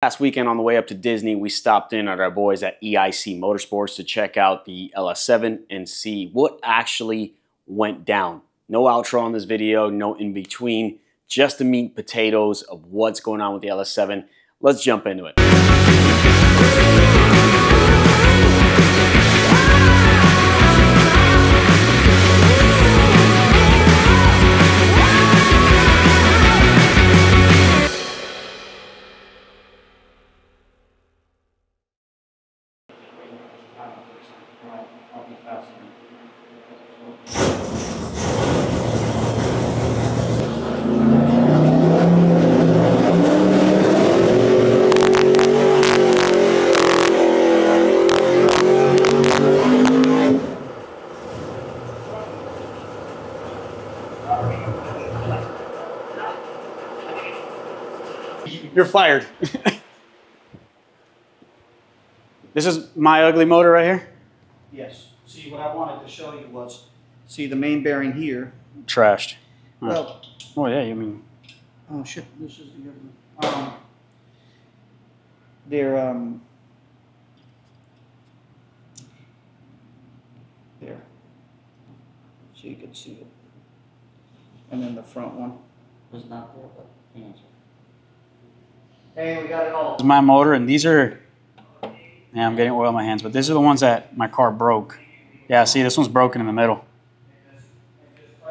Last weekend on the way up to Disney, we stopped in at our boys at EIC Motorsports to check out the LS7 and see what actually went down. No outro on this video, no in between, just the meat and potatoes of what's going on with the LS7. Let's jump into it. You're fired. This is my ugly motor right here? Yes. See, what I wanted to show you was, see the main bearing here. Trashed. Well, oh, yeah, you mean. Oh, shit. This is the other one. There. So you can see it. And then the front one was not there, but the answer. Hey, we got it all. This is my motor, and these are, yeah, I'm getting oil in my hands, but these are the ones that my car broke. Yeah, see, this one's broken in the middle.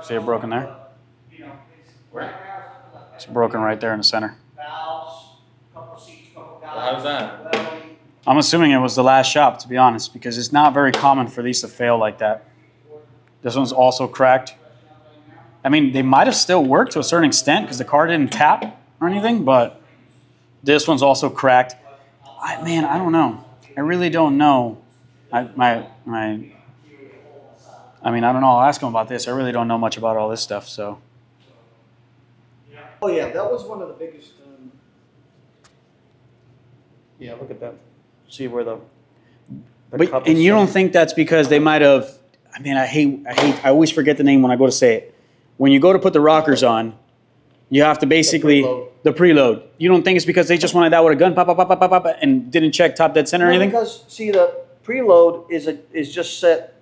See it broken there? It's broken right there in the center. How's that? I'm assuming it was the last shop, to be honest, because it's not very common for these to fail like that. This one's also cracked. I mean, they might have still worked to a certain extent because the car didn't tap or anything, but this one's also cracked. Man, I don't know. I really don't know. I mean, I don't know. I'll ask him about this. I really don't know much about all this stuff, so. Oh, yeah, that was one of the biggest. Yeah, look at that. See where the but, cup is. And you don't think that's because they might have, I mean, I always forget the name when I go to say it. When you go to put the rockers on, you have to basically, the preload. You don't think it's because they just wanted that with a gun, pop, pop, pop, pop, pop, pop, and didn't check top dead center or anything? Because, see, the preload is just set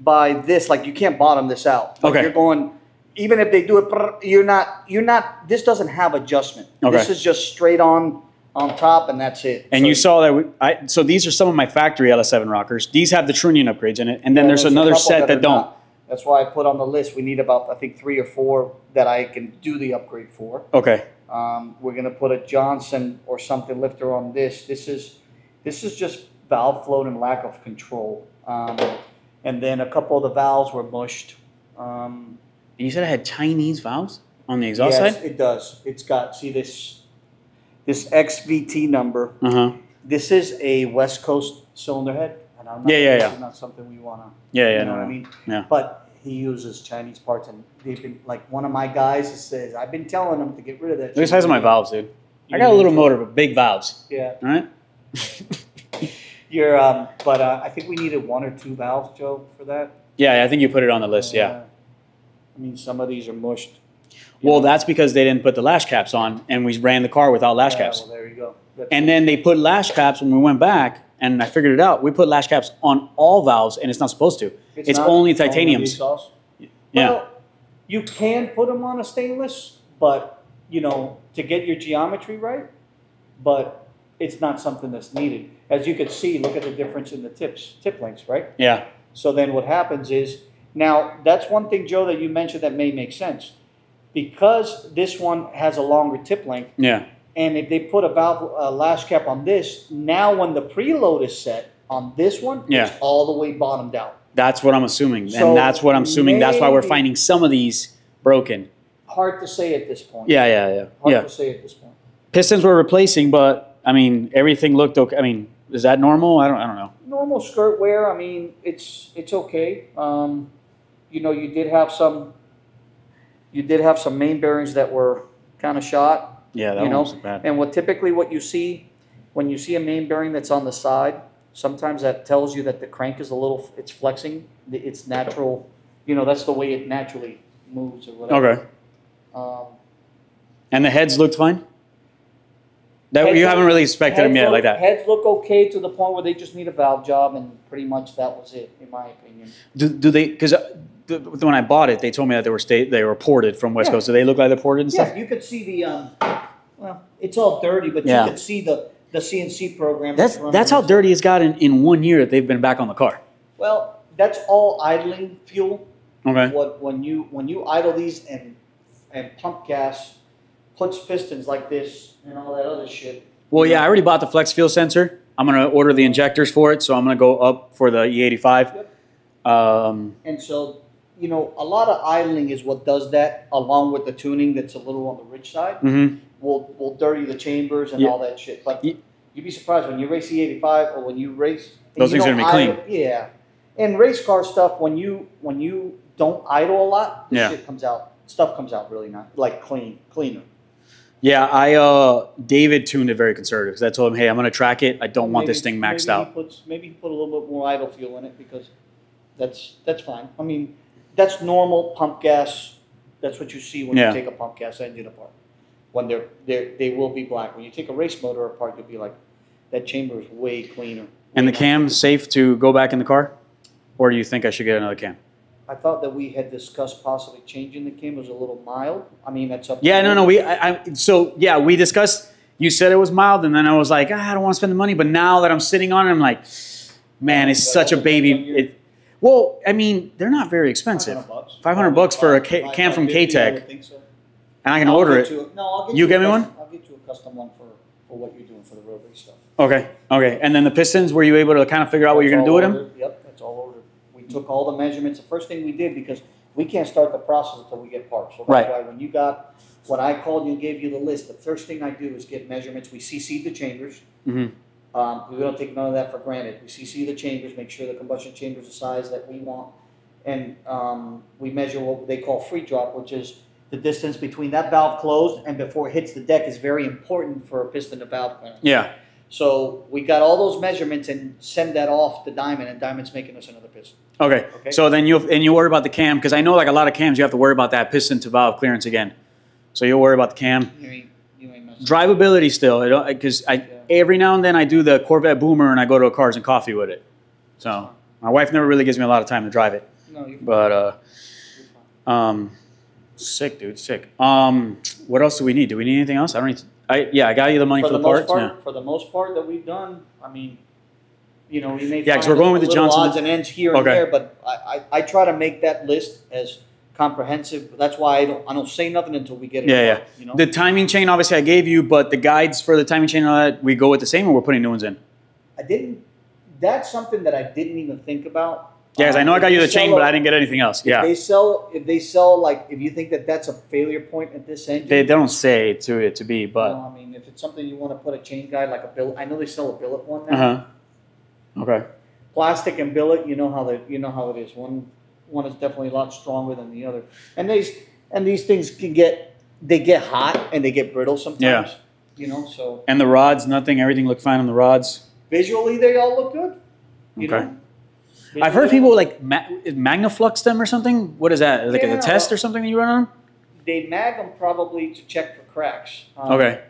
by this. Like, you can't bottom this out. Like, okay. You're going, even if they do it, you're not, this doesn't have adjustment. Okay. This is just straight on top, and that's it. And so, you saw that, so these are some of my factory LS7 rockers. These have the trunnion upgrades in it, and then there's another set that don't. That's why I put on the list, we need about, I think, 3 or 4 that I can do the upgrade for. Okay. We're going to put a Johnson or something lifter on this. This is just valve float and lack of control. And then a couple of the valves were mushed. And you said it had Chinese valves on the exhaust side? Yes, it does. It's got, see this XVT number. Uh-huh. This is a West Coast cylinder head. It's not something we want to. You know what I mean? Yeah. But he uses Chinese parts, and they've been like one of my guys says, I've been telling him to get rid of that. Look at the size of my valves, dude. I got a little motor, but big valves. Yeah. All right. But I think we needed 1 or 2 valves, Joe, for that. Yeah, I think you put it on the list. Yeah. I mean, some of these are mushed. Well, that's because they didn't put the lash caps on, and we ran the car without lash caps. Well, there you go. And then they put lash caps when we went back. And I figured it out. We put lash caps on all valves, and it's not supposed to. It's only titaniums. Yeah. Well, you can put them on a stainless, but, you know, to get your geometry right, but it's not something that's needed. As you can see, look at the difference in the tip lengths, right? Yeah. So then what happens is, now, that's one thing, Joe, that you mentioned that may make sense. Because this one has a longer tip length. Yeah. And if they put a valve lash cap on this, now when the preload is set on this one, it's all the way bottomed out. That's what I'm assuming. So and that's what I'm assuming. That's why we're finding some of these broken. Hard to say at this point. Yeah. Hard to say at this point. Pistons were replacing, but, I mean, everything looked okay. I mean, is that normal? I don't know. Normal skirt wear, I mean, it's okay. You know, you did have some main bearings that were kind of shot. Yeah, that wasn't bad. And typically what you see, when you see a main bearing that's on the side, sometimes that tells you that the crank is a little, it's flexing. It's natural, you know, that's the way it naturally moves or whatever. Okay. And the heads looked fine? That you haven't really inspected them yet like that? Heads look okay to the point where they just need a valve job, and pretty much that was it, in my opinion. Do they, because when I bought it, they told me that they were ported from West Coast. Do they look like they're ported and stuff? Yeah, you could see the, well, it's all dirty, but you could see the CNC program. That's how dirty it's got in 1 year that they've been back on the car. Well, that's all idling fuel. Okay. When you idle these and pump gas, puts pistons like this and all that other shit. Well, yeah, I already bought the flex fuel sensor. I'm going to order the injectors for it, so I'm going to go up for the E85. Yep. And so, you know, a lot of idling is what does that, along with the tuning that's a little on the rich side. Mm-hmm. Will dirty the chambers and all that shit. Like, you'd be surprised when you race E85 or when you race... Those things are going to be clean. Yeah. And race car stuff, when you don't idle a lot, this shit comes out. Stuff comes out really nice, like cleaner. Yeah, David tuned it very conservative because I told him, hey, I'm going to track it. I don't want this thing maxed out. Maybe he put a little bit more idle fuel in it because that's fine. I mean, that's normal pump gas. That's what you see when you take a pump gas engine apart. When they will be black. When you take a race motor apart, you'll be like, that chamber is way cleaner. And the cam's safe to go back in the car? Or do you think I should get another cam? I thought that we had discussed possibly changing the cam. It was a little mild. I mean, that's up to you. No, so we discussed, you said it was mild, and then I was like, I don't want to spend the money. But now that I'm sitting on it, I'm like, man, it's such a baby. Well, I mean, they're not very expensive. $500 $500 for a cam from K-Tech. I think so. And I can order it. You get me one? I'll get you a custom one for what you're doing for the road race stuff. Okay, okay. And then the pistons, were you able to kind of figure out what you're going to do with them? Yep, that's all ordered. Took all the measurements. The first thing we did, because we can't start the process until we get parts. So that's why when I called you and gave you the list, the first thing I do is get measurements. We CC'd the chambers. Mm-hmm. We don't take none of that for granted. We CC the chambers, make sure the combustion chambers are the size that we want. And we measure what they call free drop, which is the distance between that valve closed and before it hits the deck is very important for a piston to valve clearance. Yeah. So we got all those measurements and send that off to Diamond, and Diamond's making us another piston. Okay. Okay. So then you worry about the cam, because I know like a lot of cams you have to worry about that piston to valve clearance again. So you'll worry about the cam. You ain't messing. Drivability still, because every now and then I do the Corvette Boomer and I go to a Cars and Coffee with it. So my wife never really gives me a lot of time to drive it. No, you're fine. But sick, dude, sick. What else do we need? Do we need anything else? I don't need to. I got you the money for the parts. For the most part that we've done, I mean, you know, we made because we're going with the Johnson odds and ends here and there, but I try to make that list as comprehensive. That's why I don't say nothing until we get it. Yeah. You know? The timing chain, obviously, I gave you, but the guides for the timing chain and all that, we go with the same, or we're putting new ones in. That's something that I didn't even think about. Yeah, because I know I got you the chain, but I didn't get anything else. Yeah. If they sell, like, if you think that that's a failure point at this engine. They don't say to it to be, but. No, I mean, if it's something you want to put a chain guide, like a billet. I know they sell a billet one now. Uh-huh. Okay. Plastic and billet, you know how it is. One is definitely a lot stronger than the other. And these things can get hot and they get brittle sometimes. Yeah. You know, so. And the rods, everything looked fine on the rods. Visually, they all look good. You know? I've heard people like magnaflux them or something. What is that? Like a test or something that you run on? They mag them probably to check for cracks. Okay.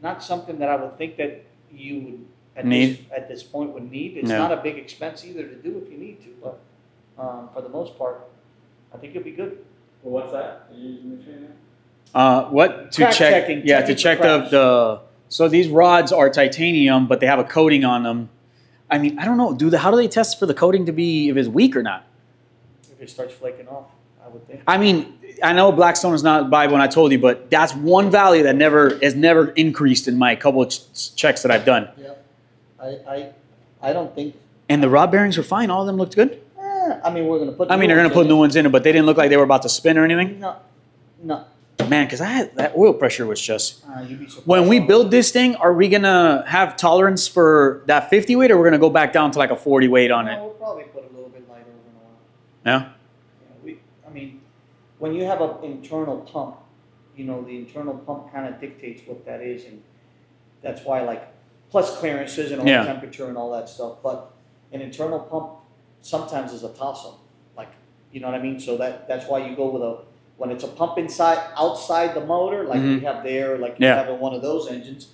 Not something that I would think that you would at this point would need. It's not a big expense either to do if you need to, but for the most part, I think you'll be good. Well, what's that? Are you using the chain now? What to check? Yeah, to check the. So these rods are titanium, but they have a coating on them. I mean, I don't know. How do they test for the coating to be, if it's weak or not? If it starts flaking off, I would think. I mean, I know Blackstone is not Bible, and I told you, but that's one value that has never increased in my couple of checks that I've done. Yeah, I don't think. And the rod bearings were fine. All of them looked good. I mean, we're gonna put. I mean, they're gonna put new ones in it, but they didn't look like they were about to spin or anything. No. Man, because that oil pressure was just... you'd be surprised. When we build this thing, are we going to have tolerance for that 50 weight, or we're going to go back down to like a 40 weight on it? We'll probably put a little bit lighter than a while. Yeah? I mean, when you have an internal pump, you know, the internal pump kind of dictates what that is, and that's why, like, plus clearances and oil temperature and all that stuff, but an internal pump sometimes is a toss-up. Like, you know what I mean? So that's why you go with a when it's a pump outside the motor, like we have there, like you have in one of those engines,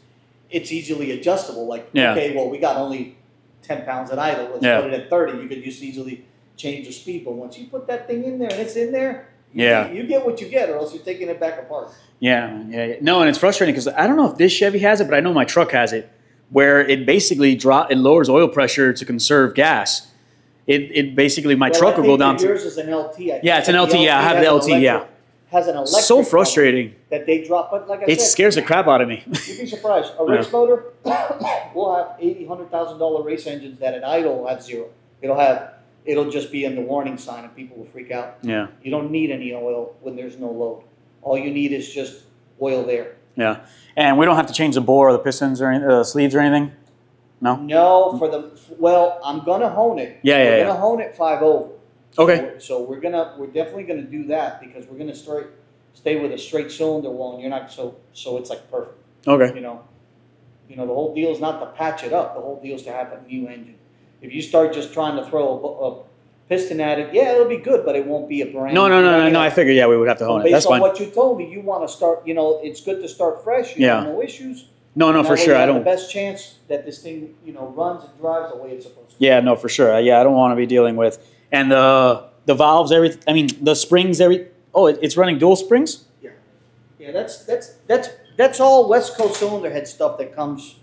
it's easily adjustable. Like, okay, well, we got only 10 pounds at idle. Let's put it at 30. You could just easily change the speed. But once you put that thing in there and it's in there, you get what you get, or else you're taking it back apart. No, and it's frustrating because I don't know if this Chevy has it, but I know my truck has it, where it basically it lowers oil pressure to conserve gas. It basically, my truck will go down to... Yours is an LT. Yeah, it's an LT. Yeah, I have the LT, has an electric. So frustrating that they drop, but like I said, it scares the crap out of me. You'd be surprised. A race motor will have $80,000-$100,000 race engines that at idle will have zero. It'll just be in the warning sign, and people will freak out. Yeah, you don't need any oil when there's no load. All you need is just oil there. Yeah, and we don't have to change the bore or the pistons or the sleeves or anything. No. No, for the I'm gonna hone it. We're gonna hone it 5 over. Okay. So we're definitely gonna do that, because we're gonna stay with a straight cylinder wall, and you're not so it's like perfect. Okay. You know the whole deal is not to patch it up. The whole deal is to have a new engine. If you start just trying to throw a piston at it, it'll be good, but it won't be a brand. No. I figured we would have to hone it. That's fine. Based on what you told me, you want to start. You know, it's good to start fresh. You have no issues. No, for sure. I don't. The best chance that this thing, runs and drives the way it's supposed to. Yeah, no, for sure. Yeah, I don't want to be dealing with. And the valves, everything. I mean, the springs, Oh, it's running dual springs. Yeah. That's all West Coast cylinder head stuff that comes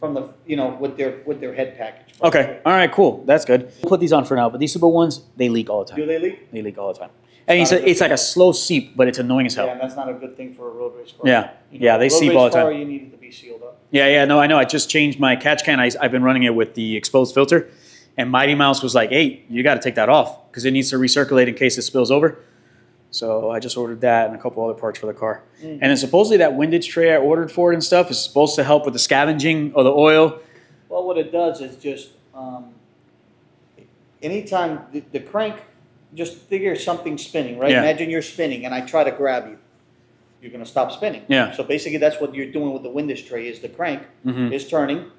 from the with their head package. Probably. Okay. All right. Cool. That's good. We'll put these on for now. But these super ones, they leak all the time. Do they leak? They leak all the time. And it's like a slow seep, but it's annoying as hell. Yeah, and that's not a good thing for a road race car. Yeah, they seep all the time. You need it to be sealed up. Yeah, no, I know. I just changed my catch can. I've been running it with the exposed filter, and Mighty Mouse was like, "Hey, you got to take that off because it needs to recirculate in case it spills over." So I just ordered that and a couple other parts for the car. And then supposedly that windage tray I ordered for it and stuff is supposed to help with the scavenging of the oil. Well, what it does is just anytime the crank. Just figure something's spinning, right? Imagine you're spinning and I try to grab you. You're going to stop spinning. So basically that's what you're doing with the windage tray is the crank is turning.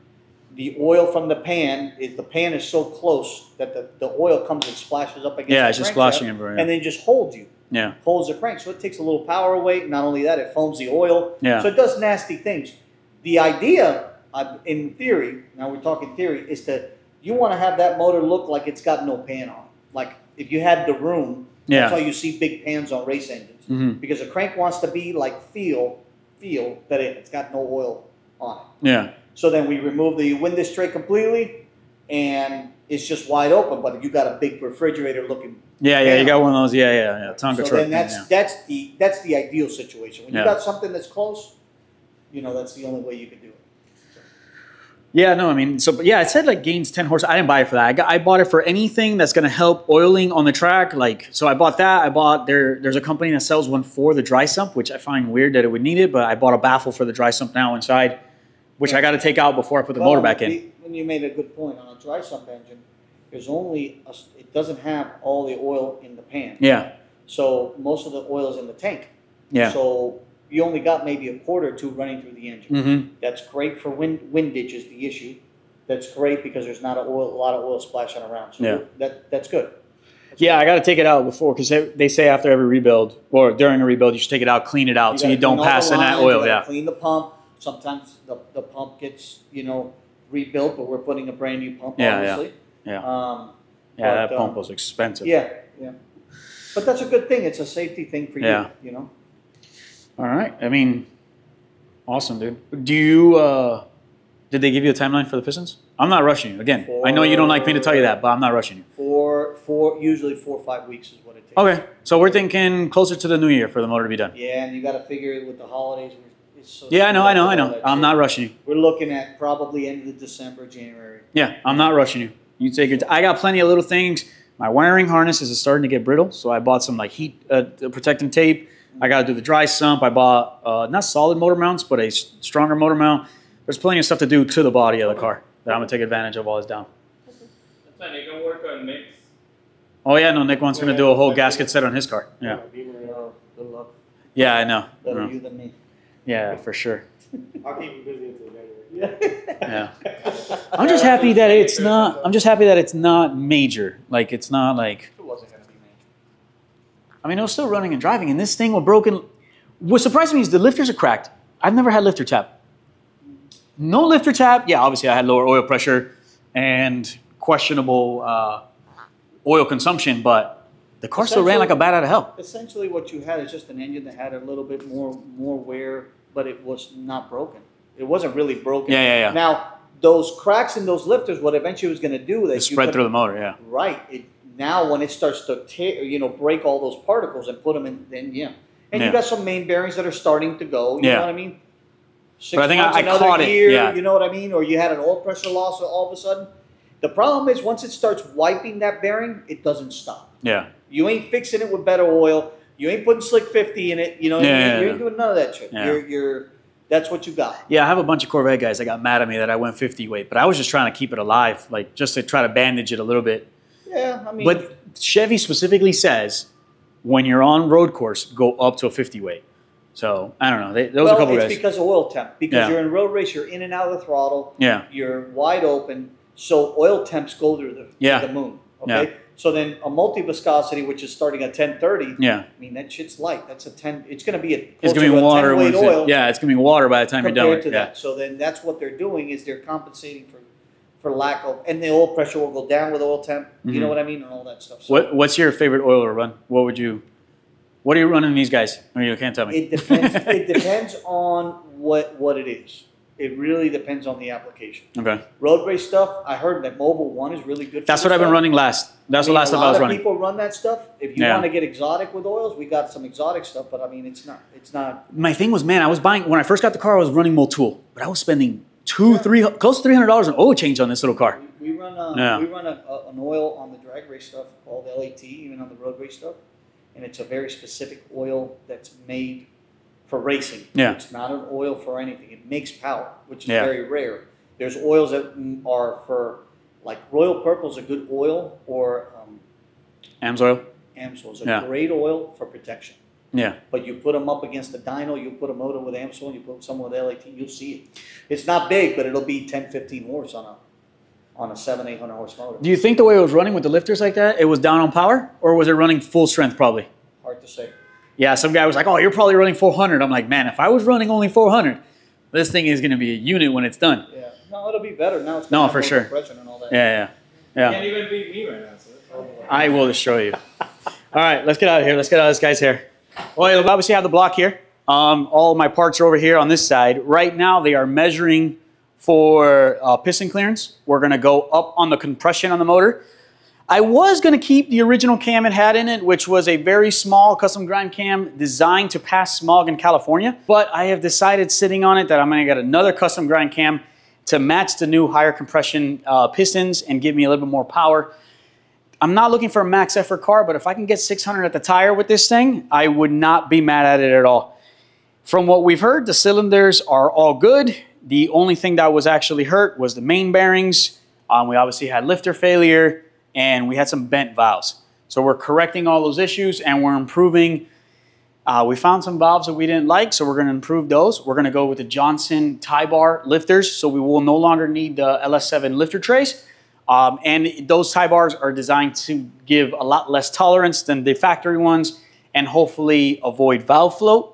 The oil from the pan, is so close that the oil comes and splashes up against the crank. It's just splashing everywhere. And then just holds you. Holds the crank. So it takes a little power away. Not only that, it foams the oil. So it does nasty things. The idea, in theory, now we're talking theory, is that you want to have that motor look like it's got no pan on. Like, if you had the room, that's why you see big pans on race engines. Because a crank wants to be like feel that it's got no oil on it. So then we remove the windage tray completely, and it's just wide open. But you got a big refrigerator looking. Yeah, you got one of those. Yeah. Tonka truck. So then that's the ideal situation. When you got something that's close, that's the only way you can do it. Yeah, no, I mean, it said like gains 10 horsepower. I didn't buy it for that. I bought it for anything that's going to help oiling on the track. Like, so I bought that. There's a company that sells one for the dry sump, which I find weird that it would need it, but I bought a baffle for the dry sump now inside, which I got to take out before I put the motor back in. When you made a good point on a dry sump engine, it doesn't have all the oil in the pan. So most of the oil is in the tank. So you only got maybe a quart or two running through the engine. That's great for windage is the issue. That's great because there's not a lot of oil splashing around. So that's good. I got to take it out before, because they say after every rebuild or during a rebuild, you should take it out, clean it out, so you don't pass in that oil. Clean the pump. Sometimes the pump gets, rebuilt, but we're putting a brand new pump, obviously. That pump was expensive. But that's a good thing. It's a safety thing for you, All right. I mean, awesome, dude. Do you, did they give you a timeline for the pistons? I'm not rushing you. Again, I know you don't like me to tell you that, but I'm not rushing you. Usually 4 or 5 weeks is what it takes. Okay. So we're thinking closer to the new year for the motor to be done. Yeah, and you got to figure it with the holidays. It's so I know. I'm not rushing you. We're looking at probably end of December, January. Yeah, I'm not rushing you. You take your time. I got plenty of little things. My wiring harness is starting to get brittle, so I bought some like heat protecting tape. I got to do the dry sump. I bought not solid motor mounts, but a stronger motor mount. There's plenty of stuff to do to the body of the car that I'm going to take advantage of while it's down. That's fine. You can work on Nick's. Oh, yeah. No, Nick wants me to do a whole gasket set on his car. Yeah. Good luck. Yeah, I know. Better you than me. Yeah, for sure. I'll keep you busy until January. Yeah. I'm just happy that it's not major. Like, it's not like. It wasn't going to be major. I mean, it was still running and driving, and this thing was broken. What surprised me is the lifters are cracked. I've never had lifter tap. No lifter tap. Yeah, obviously I had lower oil pressure and questionable oil consumption, but the car still ran like a bat out of hell. Essentially what you had is just an engine that had a little bit more wear, but it was not broken. It wasn't really broken. Yeah. Now, those cracks in those lifters, what eventually was going to do that, it spread through the motor, yeah. Right. Now when it starts to break all those particles and put them in, then yeah. And you got some main bearings that are starting to go, you know what I mean? But I think I caught it. Yeah. You know what I mean? Or you had an oil pressure loss all of a sudden. The problem is once it starts wiping that bearing, it doesn't stop. Yeah. You ain't fixing it with better oil. You ain't putting Slick 50 in it. You know, you ain't doing none of that shit. Yeah. That's what you got. Yeah, I have a bunch of Corvette guys that got mad at me that I went 50 weight, but I was just trying to keep it alive, like just to try to bandage it a little bit. Yeah, I mean. But Chevy specifically says when you're on road course, go up to a 50 weight. So, I don't know. There was a couple guys. It's because of oil temp. Because you're in road race, you're in and out of the throttle. Yeah. You're wide open. So, oil temps go through the moon. Okay? Yeah. So, then a multi-viscosity, which is starting at 1030. Yeah. I mean, that shit's light. That's a 10. It's going to be a water weight oil. Yeah, it's going to be water by the time you're done with it. That. So, then that's what they're doing is they're compensating for lack of. And the oil pressure will go down with oil temp. Mm-hmm. You know what I mean? And all that stuff. So, what's your favorite oil to run? What would you... What are you running these guys? I mean, you can't tell me. It depends. It depends on what it is. It really depends on the application. Okay. Road race stuff. I heard that Mobil One is really good. That's what I've been running last. That's the last stuff I was running. A lot of people run that stuff. If you want to get exotic with oils, we got some exotic stuff. But I mean, it's not. My thing was, man, I was buying when I first got the car. I was running Motul, but I was spending close to $300 on oil change on this little car. We run an oil on the drag race stuff called LAT, even on the road race stuff. And it's a very specific oil that's made for racing. Yeah. It's not an oil for anything. It makes power, which is very rare. There's oils that are for, like Royal Purple is a good oil, or Amsoil. Amsoil is a great oil for protection. Yeah. But you put them up against the dyno, you put a motor with Amsoil, and you put someone with LAT, you'll see it. It's not big, but it'll be 10, 15 horse on a 700-800 horse motor. Do you think the way it was running with the lifters like that, it was down on power, or was it running full strength probably? Hard to say. Yeah, some guy was like, oh, you're probably running 400. I'm like, man, if I was running only 400, this thing is going to be a unit when it's done. Yeah, no, it'll be better now. It's no, for sure. And all that. Yeah. You can't even beat me right now. So I will destroy you. All right, let's get out of here. Let's get out of this guy's hair. Well, you'll obviously have the block here. All my parts are over here on this side. Right now, they are measuring for piston clearance. We're gonna go up on the compression on the motor. I was gonna keep the original cam it had in it, which was a very small custom grind cam designed to pass smog in California, but I have decided sitting on it that I'm gonna get another custom grind cam to match the new higher compression pistons and give me a little bit more power. I'm not looking for a max effort car, but if I can get 600 at the tire with this thing, I would not be mad at it at all. From what we've heard, the cylinders are all good. The only thing that was actually hurt was the main bearings. We obviously had lifter failure and we had some bent valves. So we're correcting all those issues and we're improving. We found some valves that we didn't like, so we're gonna improve those. We're gonna go with the Johnson tie bar lifters, so we will no longer need the LS7 lifter trays. And those tie bars are designed to give a lot less tolerance than the factory ones and hopefully avoid valve float,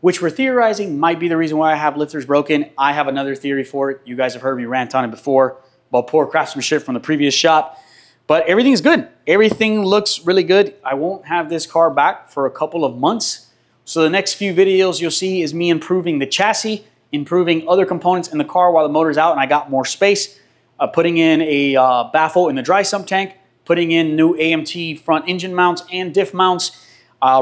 which we're theorizing might be the reason why I have lifters broken. I have another theory for it. You guys have heard me rant on it before about poor craftsmanship from the previous shop, but everything is good. Everything looks really good. I won't have this car back for a couple of months. So the next few videos you'll see is me improving the chassis, improving other components in the car while the motor's out and I got more space, putting in a baffle in the dry sump tank, putting in new AMT front engine mounts and diff mounts,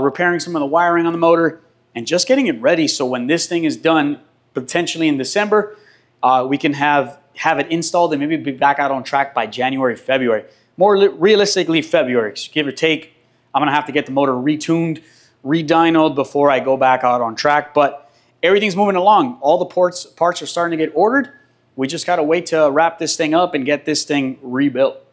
repairing some of the wiring on the motor, and just getting it ready so when this thing is done, potentially in December, we can have it installed and maybe be back out on track by January, February. More realistically, February, give or take. I'm gonna have to get the motor retuned, redynoed before I go back out on track, but everything's moving along. All the parts are starting to get ordered. We just gotta wait to wrap this thing up and get this thing rebuilt.